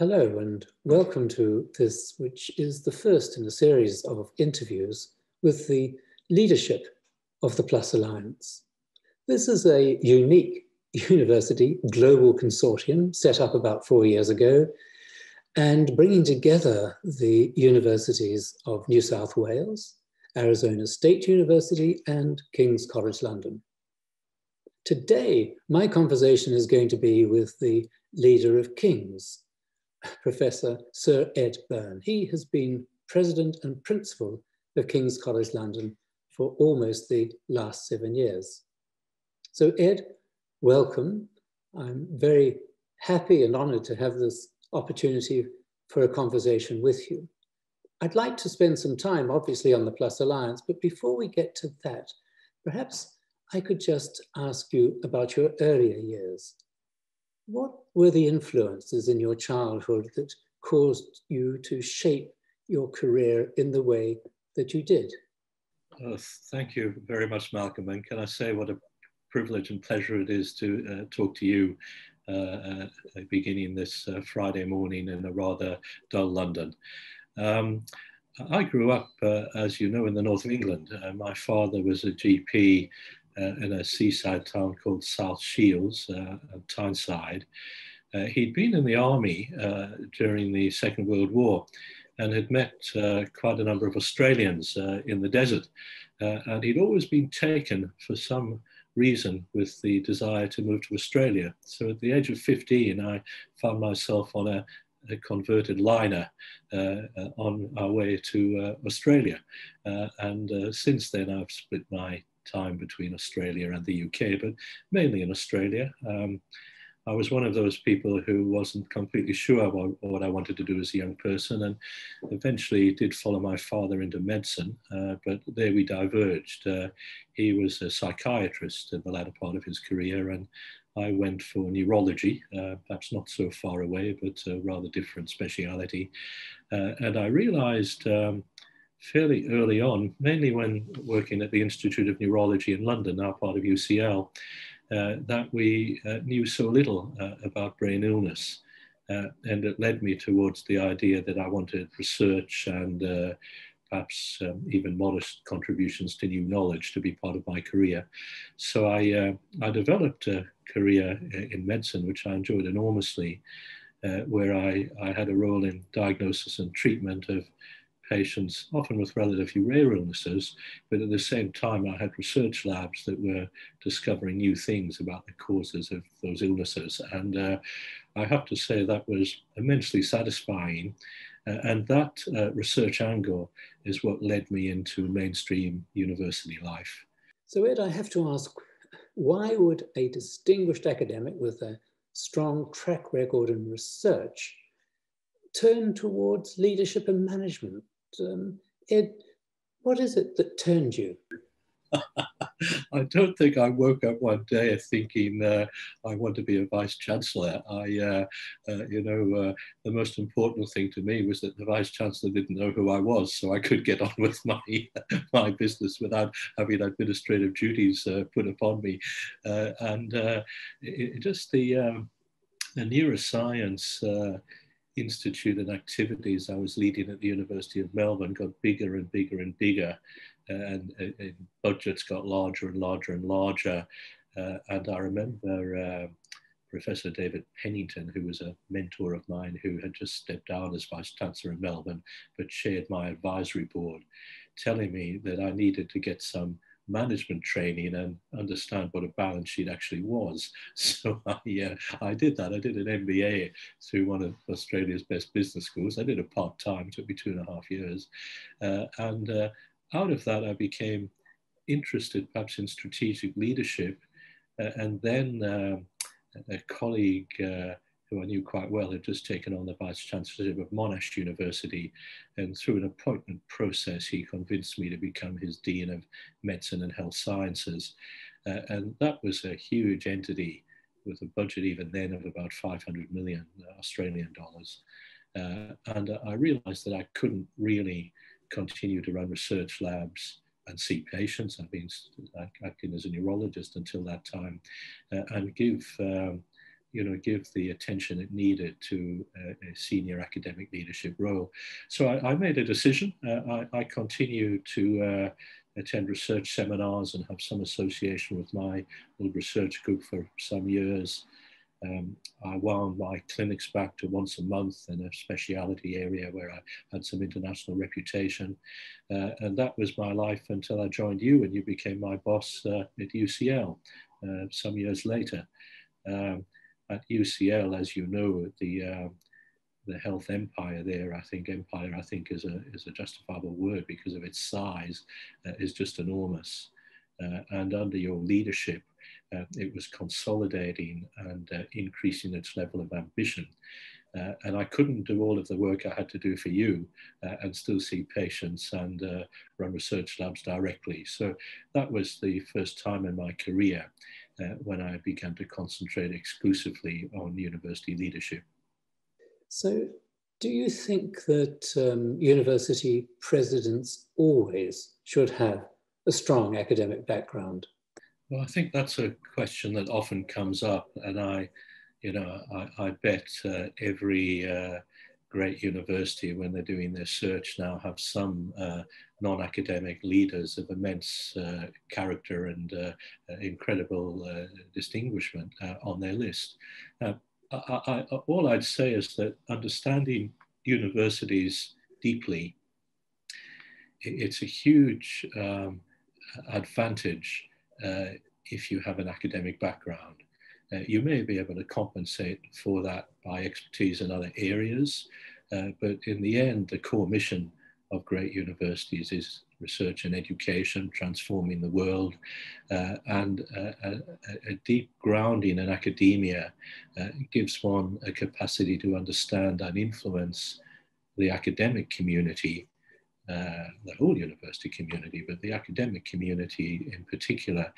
Hello and welcome to this, which is the first in a series of interviews with the leadership of the PLUS Alliance. This is a unique university global consortium set up about 4 years ago and bringing together the universities of New South Wales, Arizona State University and King's College London. Today, my conversation is going to be with the leader of King's, Professor Sir Ed Byrne. He has been president and principal of King's College London for almost the last 7 years. So Ed, welcome. I'm very happy and honoured to have this opportunity for a conversation with you. I'd like to spend some time, obviously, on the PLUS Alliance, but before we get to that, perhaps I could just ask you about your earlier years. What were the influences in your childhood that caused you to shape your career in the way that you did? Thank you very much, Malcolm. And can I say what a privilege and pleasure it is to talk to you beginning this Friday morning in a rather dull London. I grew up, as you know, in the north of England. My father was a GP in a seaside town called South Shields, Tyneside. He'd been in the army during the Second World War and had met quite a number of Australians in the desert. And he'd always been taken for some reason with the desire to move to Australia. So at the age of 15, I found myself on a converted liner on our way to Australia. And since then, I've split my time between Australia and the UK, but mainly in Australia. I was one of those people who wasn't completely sure about what I wanted to do as a young person, and eventually did follow my father into medicine, but there we diverged. He was a psychiatrist in the latter part of his career, and I went for neurology, perhaps not so far away, but a rather different speciality. And I realized fairly early on, mainly when working at the Institute of Neurology in London, now part of UCL, that we knew so little about brain illness. And it led me towards the idea that I wanted research and perhaps even modest contributions to new knowledge to be part of my career. So I developed a career in medicine, which I enjoyed enormously, where I had a role in diagnosis and treatment of patients, often with relatively rare illnesses, but at the same time I had research labs that were discovering new things about the causes of those illnesses. And I have to say that was immensely satisfying. And that research angle is what led me into mainstream university life. So Ed, I have to ask, why would a distinguished academic with a strong track record in research turn towards leadership and management? Ed, what is it that turned you? I don't think I woke up one day thinking I want to be a vice chancellor. The most important thing to me was that the vice chancellor didn't know who I was, so I could get on with my business without having administrative duties put upon me. The neuroscience institute and activities I was leading at the University of Melbourne got bigger and bigger and bigger, and budgets got larger and larger and larger. And I remember Professor David Pennington, who was a mentor of mine, who had just stepped down as Vice Chancellor in Melbourne, but chaired my advisory board, telling me that I needed to get some management training and understand what a balance sheet actually was. So I did that. I did an MBA through one of Australia's best business schools. I did it part-time, took me 2.5 years. Out of that, I became interested perhaps in strategic leadership. A colleague who I knew quite well had just taken on the Vice Chancellorship of Monash University. And through an appointment process, he convinced me to become his Dean of Medicine and Health Sciences. And that was a huge entity with a budget even then of about 500 million Australian dollars. And I realized that I couldn't really continue to run research labs and see patients. I've been acting as a neurologist until that time and give you know, give the attention it needed to a senior academic leadership role. So I made a decision. I continue to attend research seminars and have some association with my old research group for some years. I wound my clinics back to once a month in a speciality area where I had some international reputation. And that was my life until I joined you and you became my boss at UCL some years later. At UCL, as you know, the health empire there, I think is a justifiable word because of its size, is just enormous. And under your leadership, it was consolidating and increasing its level of ambition. And I couldn't do all of the work I had to do for you and still see patients and run research labs directly. So that was the first time in my career when I began to concentrate exclusively on university leadership. So do you think that university presidents always should have a strong academic background? Well, I think that's a question that often comes up, and I bet every great university, when they're doing their search now, have some non-academic leaders of immense character and incredible distinguishment on their list. All I'd say is that understanding universities deeply, it's a huge advantage if you have an academic background. You may be able to compensate for that by expertise in other areas, but in the end, the core mission of great universities is research and education, transforming the world, and a deep grounding in academia gives one a capacity to understand and influence the academic community, the whole university community, but the academic community in particular,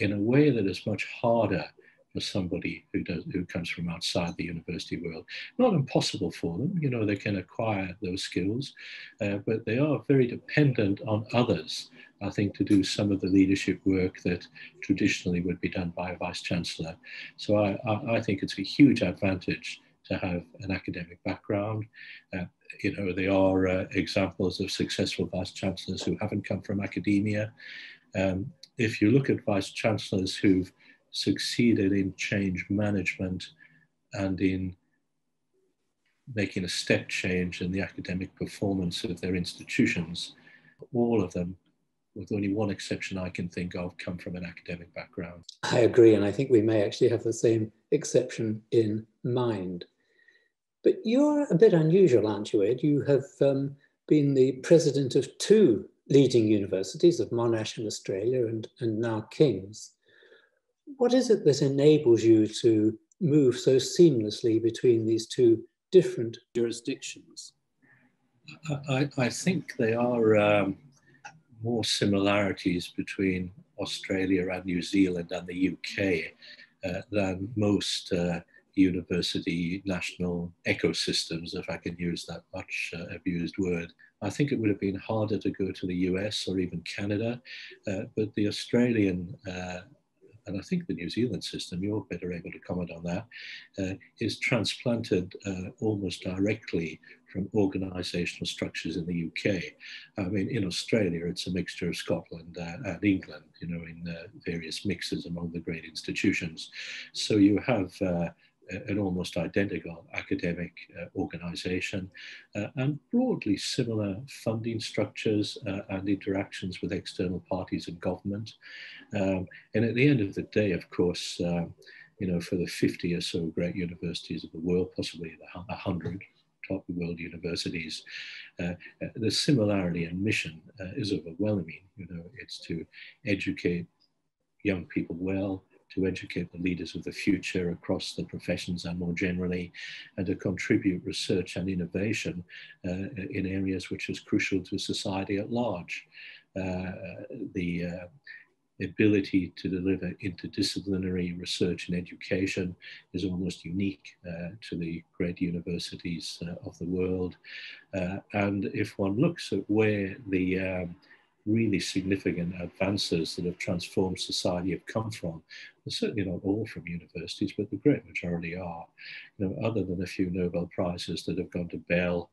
in a way that is much harder for somebody who comes from outside the university world. Not impossible for them, you know, they can acquire those skills, but they are very dependent on others, I think, to do some of the leadership work that traditionally would be done by a vice chancellor. So I think it's a huge advantage to have an academic background. You know, there are examples of successful vice chancellors who haven't come from academia. If you look at vice chancellors who've succeeded in change management and in making a step change in the academic performance of their institutions, all of them, with only one exception I can think of, come from an academic background. I agree, and I think we may actually have the same exception in mind. But you're a bit unusual, aren't you, Ed? You have been the president of two leading universities, of Monash in Australia and now King's. What is it that enables you to move so seamlessly between these two different jurisdictions? I think there are more similarities between Australia and New Zealand and the UK than most university national ecosystems, if I can use that much abused word. I think it would have been harder to go to the US or even Canada, but the Australian and I think the New Zealand system, you're better able to comment on that, is transplanted almost directly from organisational structures in the UK. I mean, in Australia, it's a mixture of Scotland and England, you know, in various mixes among the great institutions. So you have an almost identical academic organisation and broadly similar funding structures and interactions with external parties and government. And at the end of the day, of course, you know, for the 50 or so great universities of the world, possibly the 100 top world universities, the similarity in mission is overwhelming. You know, it's to educate young people well, to educate the leaders of the future across the professions and more generally, and to contribute research and innovation in areas which is crucial to society at large. The ability to deliver interdisciplinary research and education is almost unique to the great universities of the world. And if one looks at where the really significant advances that have transformed society have come from. They're certainly not all from universities, but the great majority are. You know, other than a few Nobel Prizes that have gone to Bell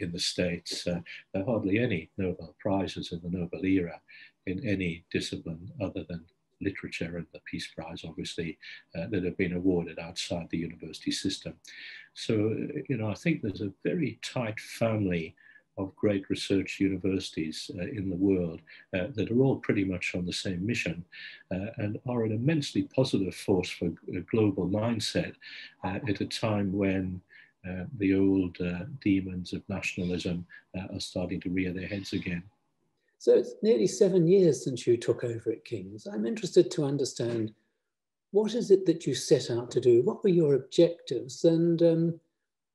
in the States, there are hardly any Nobel Prizes in the Nobel era in any discipline other than literature and the Peace Prize, obviously, that have been awarded outside the university system. So, you know, I think there's a very tight family of great research universities in the world that are all pretty much on the same mission and are an immensely positive force for a global mindset at a time when the old demons of nationalism are starting to rear their heads again. So it's nearly 7 years since you took over at King's. I'm interested to understand, what is it that you set out to do? What were your objectives? And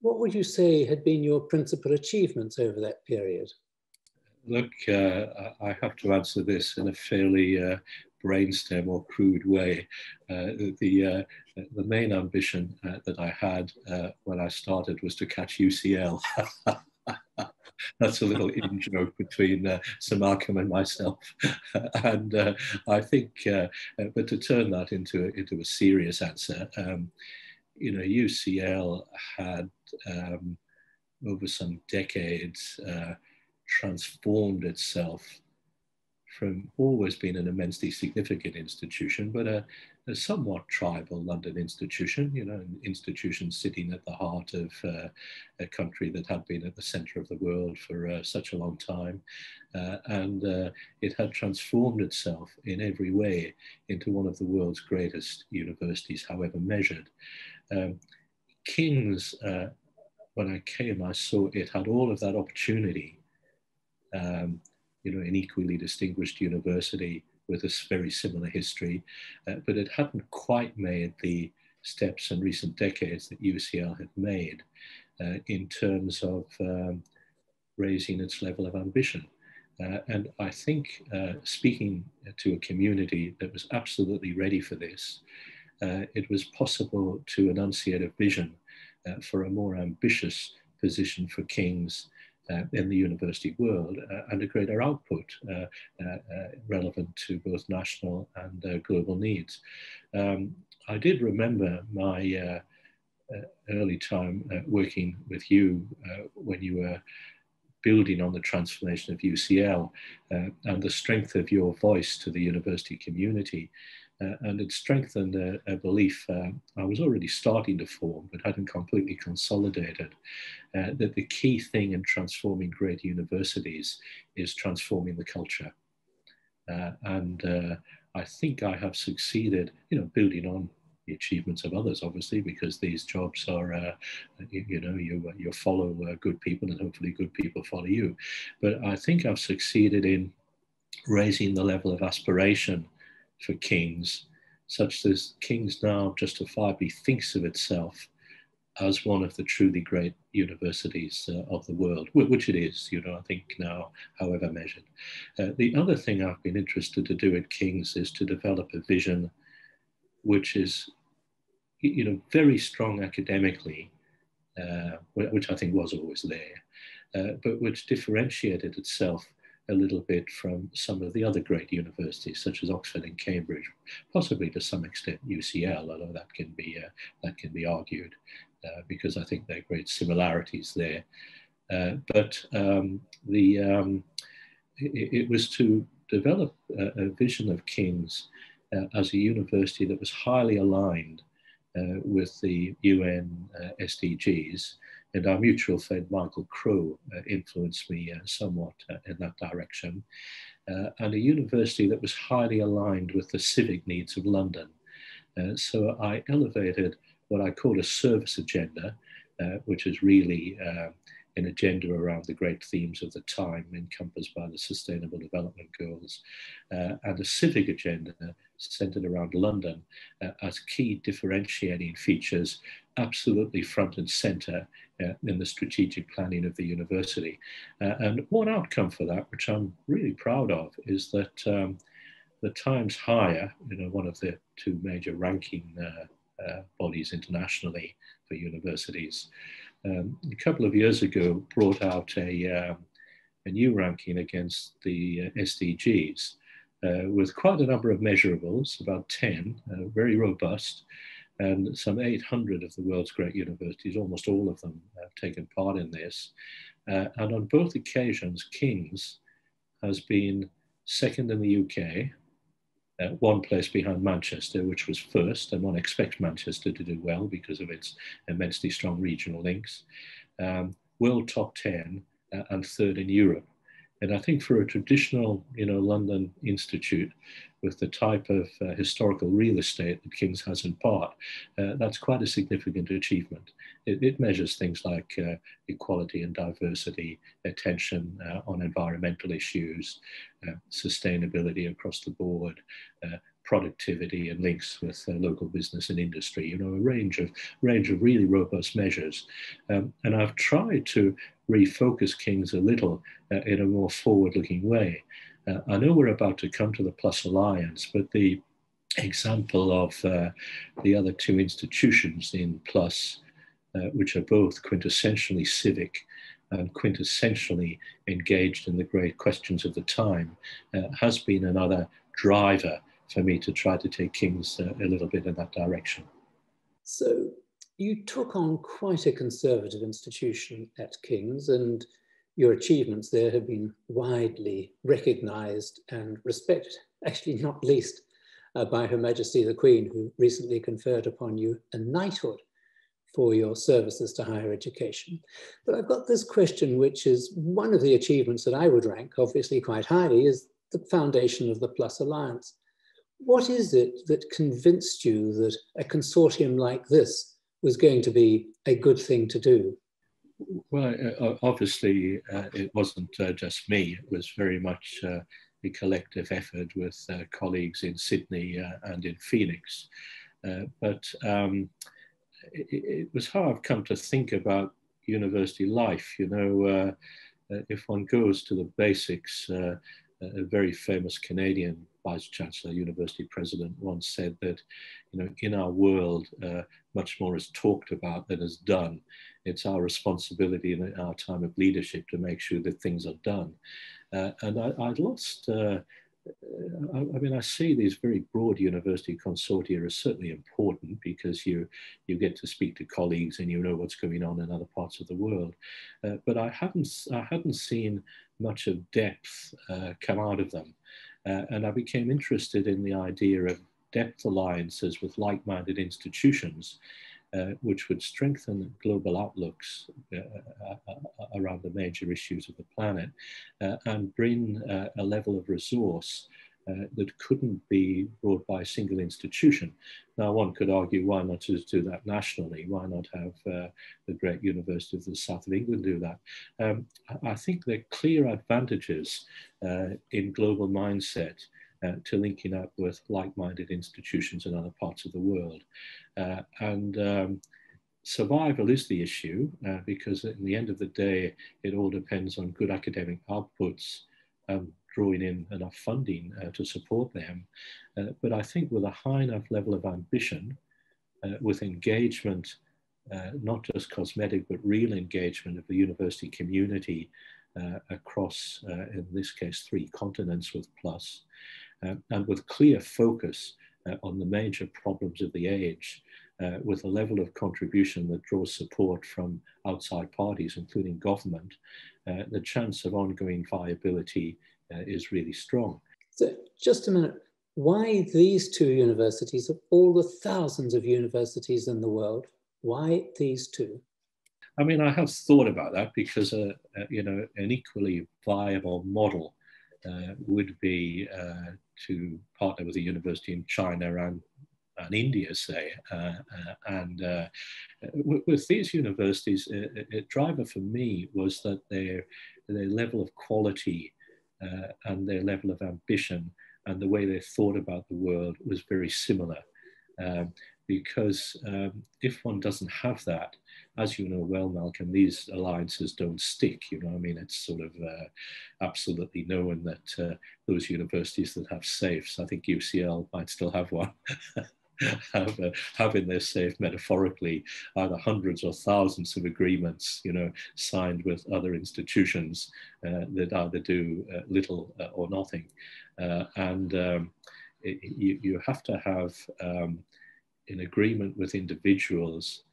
what would you say had been your principal achievements over that period? Look, I have to answer this in a fairly brainstem or crude way. The main ambition that I had when I started was to catch UCL. That's a little in-joke between Sir Malcolm and myself. And I think, but to turn that into a serious answer, you know, UCL had, over some decades, transformed itself from always being an immensely significant institution, but a somewhat tribal London institution, you know, an institution sitting at the heart of a country that had been at the centre of the world for such a long time. And it had transformed itself in every way into one of the world's greatest universities, however measured. King's, when I came, I saw it had all of that opportunity, you know, an equally distinguished university with a very similar history, but it hadn't quite made the steps in recent decades that UCL had made in terms of raising its level of ambition. And I think speaking to a community that was absolutely ready for this, it was possible to enunciate a vision for a more ambitious position for King's in the university world and a greater output relevant to both national and global needs. I did remember my early time working with you when you were building on the transformation of UCL and the strength of your voice to the university community. And it strengthened a belief I was already starting to form, but hadn't completely consolidated, that the key thing in transforming great universities is transforming the culture. And I think I have succeeded, you know, building on the achievements of others, obviously, because these jobs are, you know, you follow good people and hopefully good people follow you. But I think I've succeeded in raising the level of aspiration for King's, such that King's now justifiably thinks of itself as one of the truly great universities of the world, which it is, you know, I think now, however measured. The other thing I've been interested to do at King's is to develop a vision which is, you know, very strong academically, which I think was always there, but which differentiated itself a little bit from some of the other great universities, such as Oxford and Cambridge, possibly to some extent UCL, although that can be argued because I think there are great similarities there. But it was to develop a vision of King's as a university that was highly aligned with the UN SDGs. And our mutual friend, Michael Crow, influenced me somewhat in that direction. And a university that was highly aligned with the civic needs of London. So I elevated what I call a service agenda, which is really an agenda around the great themes of the time encompassed by the Sustainable Development Goals, and a civic agenda centered around London as key differentiating features, absolutely front and center in the strategic planning of the university. And one outcome for that, which I'm really proud of, is that the Times Higher, you know, one of the two major ranking bodies internationally for universities, a couple of years ago brought out a new ranking against the SDGs with quite a number of measurables, about 10, very robust, and some 800 of the world's great universities, almost all of them have taken part in this. And on both occasions, King's has been second in the UK, one place behind Manchester, which was first, and one expects Manchester to do well because of its immensely strong regional links. World top 10 and third in Europe. And I think for a traditional, London institute with the type of historical real estate that King's has in part, that's quite a significant achievement. It measures things like equality and diversity, attention on environmental issues, sustainability across the board, productivity and links with local business and industry, a range of really robust measures. And I've tried to refocus King's a little in a more forward-looking way. I know we're about to come to the PLUS Alliance, but the example of the other two institutions in PLUS, which are both quintessentially civic and quintessentially engaged in the great questions of the time, has been another driver for me to try to take King's a little bit in that direction. So you took on quite a conservative institution at King's, and your achievements there have been widely recognised and respected, actually not least by Her Majesty the Queen, who recently conferred upon you a knighthood for your services to higher education. But I've got this question, which is one of the achievements that I would rank, obviously quite highly, is the foundation of the PLUS Alliance. What is it that convinced you that a consortium like this was going to be a good thing to do? Well, obviously, it wasn't just me. It was very much a collective effort with colleagues in Sydney and in Phoenix. But it was how I've come to think about university life. If one goes to the basics, a very famous Canadian Vice-Chancellor, University President, once said that, in our world, much more is talked about than is done. It's our responsibility in our time of leadership to make sure that things are done. I see these very broad university consortia are certainly important because you get to speak to colleagues and you know what's going on in other parts of the world. But I hadn't seen much of depth come out of them. And I became interested in the idea of depth alliances with like-minded institutions, which would strengthen global outlooks around the major issues of the planet and bring a level of resource that couldn't be brought by a single institution. Now, one could argue, why not just do that nationally? Why not have the great University of the South of England do that? I think there are clear advantages in global mindset to linking up with like-minded institutions in other parts of the world. Survival is the issue because at the end of the day, it all depends on good academic outputs, drawing in enough funding to support them. But I think with a high enough level of ambition, with engagement, not just cosmetic, but real engagement of the university community across, in this case, 3 continents with PLUS, and with clear focus on the major problems of the age, with a level of contribution that draws support from outside parties, including government, the chance of ongoing viability is really strong. So just a minute, why these two universities of all the thousands of universities in the world, why these two? I mean, I have thought about that because, an equally viable model would be to partner with a university in China and India, say. With these universities, a driver for me was that their level of quality and their level of ambition and the way they thought about the world was very similar. Because if one doesn't have that, as you know well, Malcolm, these alliances don't stick. It's sort of absolutely known that those universities that have safes, I think UCL might still have one, having this, safe metaphorically, either hundreds or thousands of agreements, you know, signed with other institutions that either do little or nothing. You have to have an agreement with individuals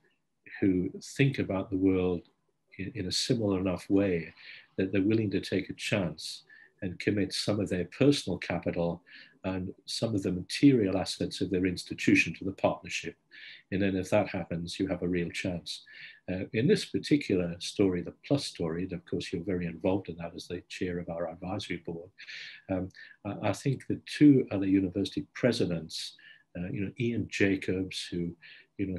who think about the world in a similar enough way that they're willing to take a chance and commit some of their personal capital and some of the material assets of their institution to the partnership. And then if that happens, you have a real chance. In this particular story, the PLUS story, and of course you're very involved in that as the chair of our advisory board, I think the two other university presidents, you know, Ian Jacobs, who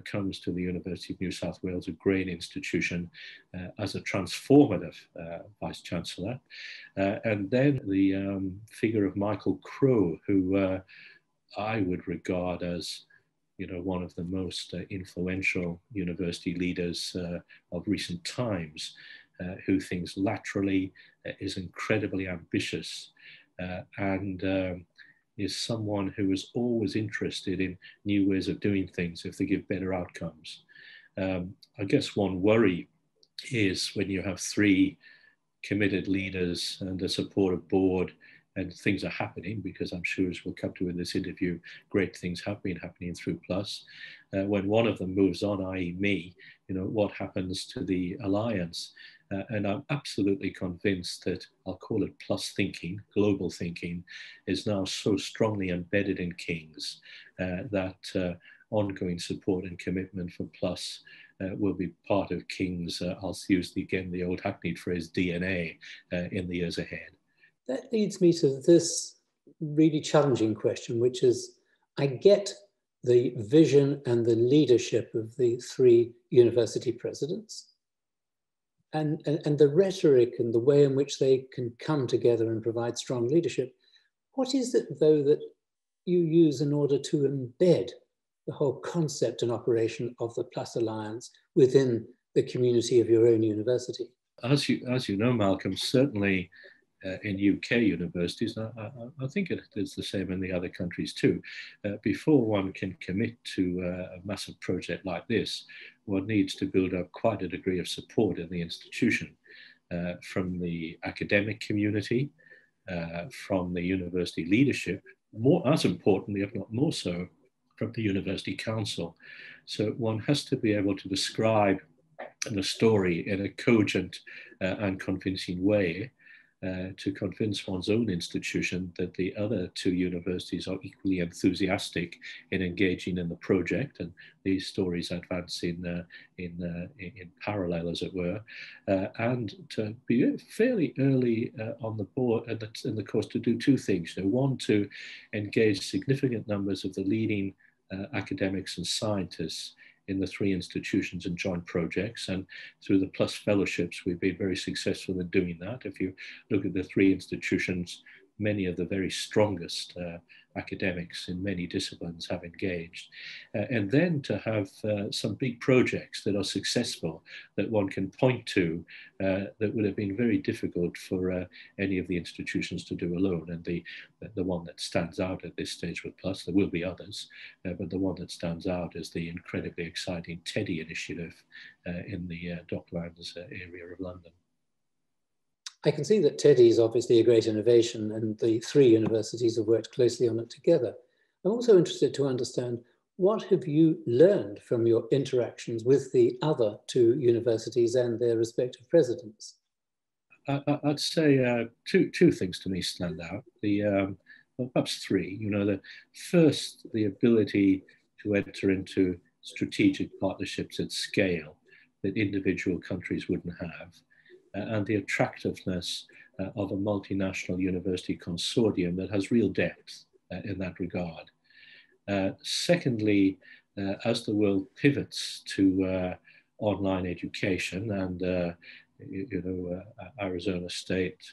comes to the University of New South Wales, a great institution, as a transformative Vice-Chancellor. And then the figure of Michael Crow, who I would regard as, one of the most influential university leaders of recent times, who thinks laterally, is incredibly ambitious, and is someone who is always interested in new ways of doing things if they give better outcomes. I guess one worry is when you have three committed leaders and a supportive board and things are happening, because I'm sure, as we'll come to in this interview, great things have been happening through PLUS. When one of them moves on, i.e. me, what happens to the Alliance? And I'm absolutely convinced that, I'll call it PLUS thinking, global thinking, is now so strongly embedded in King's that ongoing support and commitment for PLUS will be part of King's, I'll use the old hackneyed phrase, DNA, in the years ahead. That leads me to this really challenging question, which is, I get the vision and the leadership of the three university presidents, and the rhetoric and the way in which they can come together and provide strong leadership. What is it, though, that you use in order to embed the whole concept and operation of the PLUS Alliance within the community of your own university? As you know, Malcolm, certainly in UK universities, and I think it is the same in the other countries too, before one can commit to a massive project like this, one needs to build up quite a degree of support in the institution, from the academic community, from the university leadership, more as importantly, if not more so, from the university council. So one has to be able to describe the story in a cogent and convincing way, to convince one's own institution that the other two universities are equally enthusiastic in engaging in the project, and these stories advance in parallel, as it were, and to be fairly early on the board in the course to do two things. One, to engage significant numbers of the leading academics and scientists in the three institutions and joint projects, and through the PLUS fellowships we've been very successful in doing that. If you look at the three institutions, many of the very strongest academics in many disciplines have engaged, and then to have some big projects that are successful that one can point to, that would have been very difficult for any of the institutions to do alone. And the one that stands out at this stage with PLUS, there will be others, but the one that stands out is the incredibly exciting Teddy initiative in the Docklands area of London. I can see that Teddy is obviously a great innovation, and the three universities have worked closely on it together. I'm also interested to understand, what have you learned from your interactions with the other two universities and their respective presidents? I'd say two things to me stand out. Well, perhaps three. The first, the ability to enter into strategic partnerships at scale that individual countries wouldn't have. And the attractiveness of a multinational university consortium that has real depth in that regard. Secondly, as the world pivots to online education, and Arizona State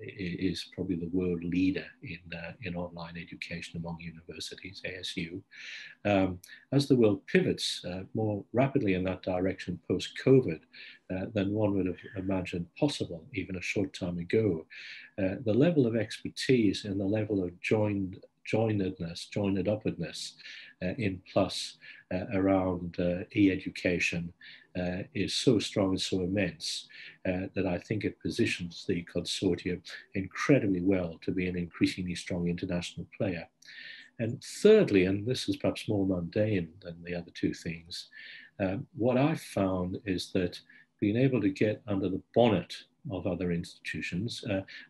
is probably the world leader in online education among universities, ASU. As the world pivots more rapidly in that direction post-COVID than one would have imagined possible even a short time ago, the level of expertise and the level of joined joined-upness in PLUS around e-education is so strong and so immense that I think it positions the consortium incredibly well to be an increasingly strong international player. And thirdly, and this is perhaps more mundane than the other two things, what I've found is that being able to get under the bonnet of other institutions,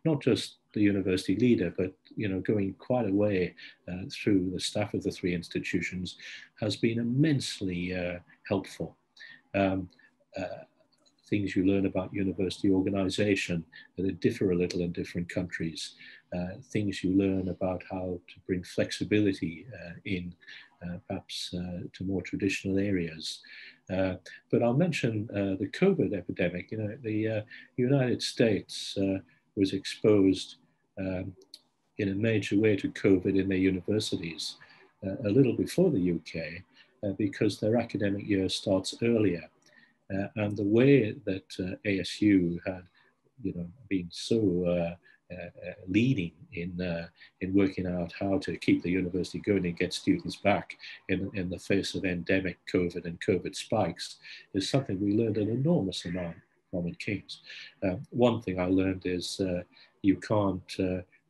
not just the university leader, but going quite a way through the staff of the three institutions, has been immensely helpful. Things you learn about university organization that differ a little in different countries, things you learn about how to bring flexibility in perhaps to more traditional areas. But I'll mention the COVID epidemic. The United States was exposed in a major way to COVID in their universities a little before the UK because their academic year starts earlier. And the way that ASU had, been so leading in working out how to keep the university going and get students back in the face of endemic COVID and COVID spikes is something we learned an enormous amount from at King's. One thing I learned is you can't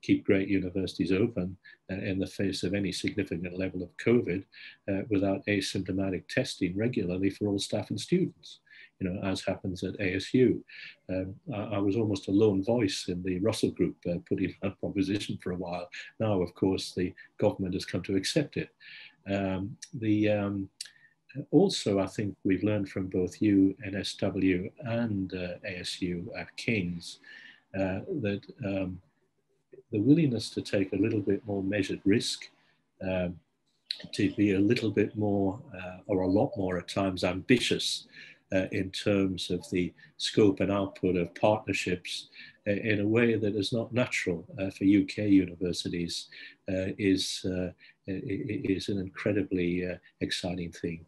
keep great universities open in the face of any significant level of COVID without asymptomatic testing regularly for all staff and students, as happens at ASU. I was almost a lone voice in the Russell Group putting that proposition for a while. Now, of course, the government has come to accept it. Also, I think we've learned from both UNSW and ASU at King's that the willingness to take a little bit more measured risk, to be a little bit more, or a lot more at times, ambitious in terms of the scope and output of partnerships in a way that is not natural for UK universities is an incredibly exciting thing.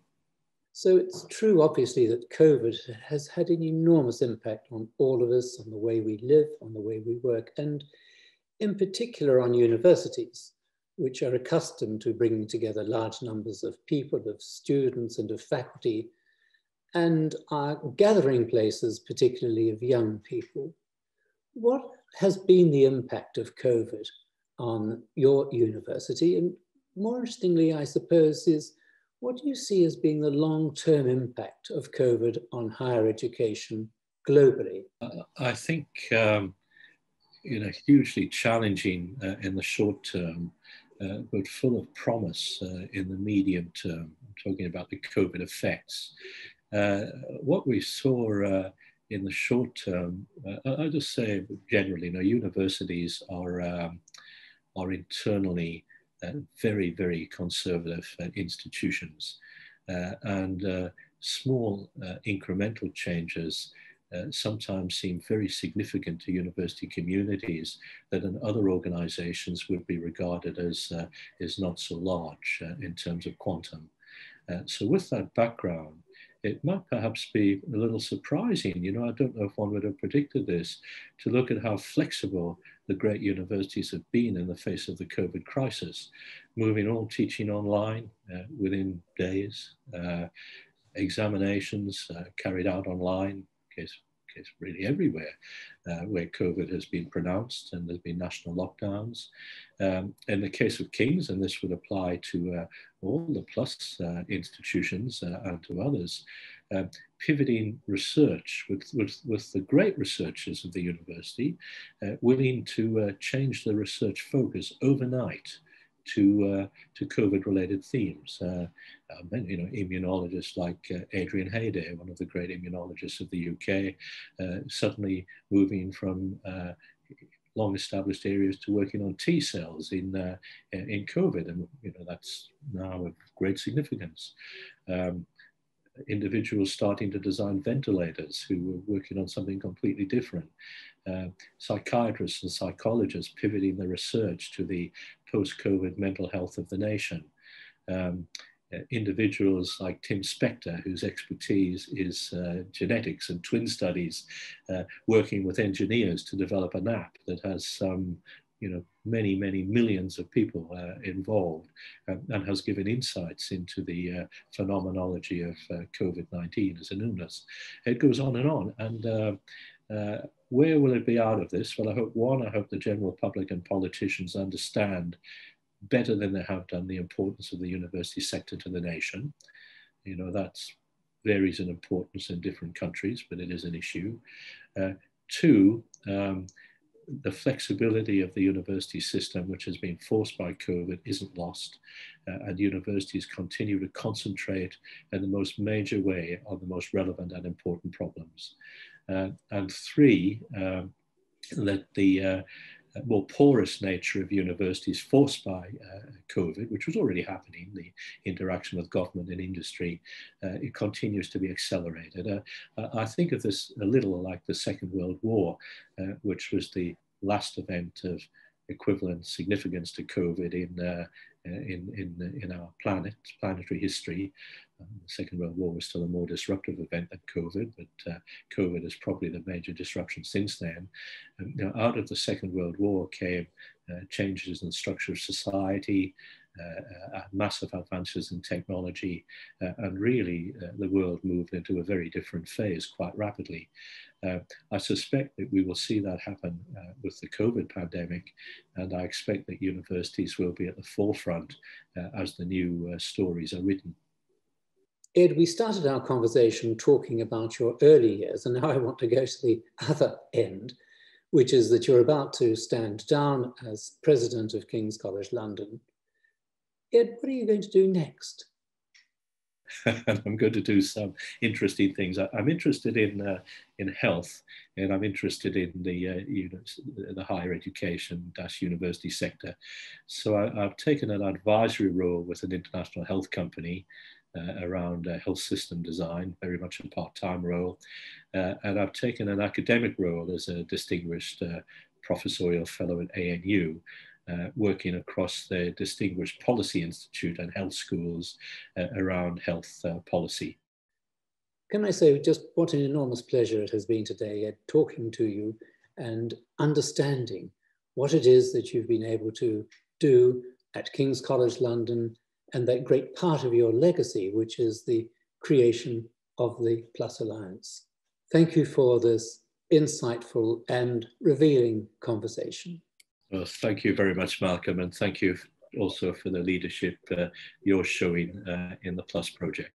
So it's true, obviously, that COVID has had an enormous impact on all of us, on the way we live, on the way we work, and in particular on universities, which are accustomed to bringing together large numbers of people, of students and of faculty, and are gathering places, particularly of young people. What has been the impact of COVID on your university? And more interestingly, I suppose, is what do you see as being the long-term impact of COVID on higher education globally? I think hugely challenging in the short term, but full of promise in the medium term. I'm talking about the COVID effects. What we saw in the short term, I'll just say generally, universities are internally very, very conservative institutions, and small incremental changes sometimes seem very significant to university communities that in other organizations would be regarded as not so large in terms of quantum. So with that background, it might perhaps be a little surprising, I don't know if one would have predicted this, to look at how flexible the great universities have been in the face of the COVID crisis, moving all teaching online within days, examinations carried out online, case really everywhere where COVID has been pronounced and there's been national lockdowns. In the case of King's, and this would apply to all the PLUS institutions and to others, pivoting research with the great researchers of the university, willing to change the research focus overnight to COVID-related themes. Immunologists like Adrian Hayday, one of the great immunologists of the UK, suddenly moving from long-established areas to working on T cells in COVID, and that's now of great significance. Individuals starting to design ventilators who were working on something completely different. Psychiatrists and psychologists pivoting the research to the post-COVID mental health of the nation. Individuals like Tim Spector, whose expertise is genetics and twin studies, working with engineers to develop an app that has some you know, many, many millions of people involved, and has given insights into the phenomenology of COVID-19 as an illness. It goes on, and where will it be out of this? Well, I hope, one, I hope the general public and politicians understand better than they have done the importance of the university sector to the nation. You know, that varies in importance in different countries, but it is an issue. Two, the flexibility of the university system, which has been forced by COVID, isn't lost, and universities continue to concentrate in the most major way on the most relevant and important problems. And three, that the more porous nature of universities forced by COVID, which was already happening, the interaction with government and industry, it continues to be accelerated. I think of this a little like the Second World War, which was the last event of equivalent significance to COVID in our planetary history. The Second World War was still a more disruptive event than COVID, but COVID is probably the major disruption since then. Now, out of the Second World War came changes in the structure of society, massive advances in technology, and really the world moved into a very different phase quite rapidly. I suspect that we will see that happen with the COVID pandemic, and I expect that universities will be at the forefront as the new stories are written. Ed, we started our conversation talking about your early years, and now I want to go to the other end, which is that you're about to stand down as president of King's College London. Ed, what are you going to do next? I'm going to do some interesting things. I'm interested in health, and I'm interested in the higher education / university sector. So I've taken an advisory role with an international health company around health system design, very much a part-time role. And I've taken an academic role as a distinguished professorial fellow at ANU, working across the Distinguished Policy Institute and health schools around health policy. Can I say just what an enormous pleasure it has been today, Ed, talking to you and understanding what it is that you've been able to do at King's College London, and that great part of your legacy, which is the creation of the PLUS Alliance. Thank you for this insightful and revealing conversation. Well, thank you very much, Malcolm, and thank you also for the leadership you're showing in the PLUS project.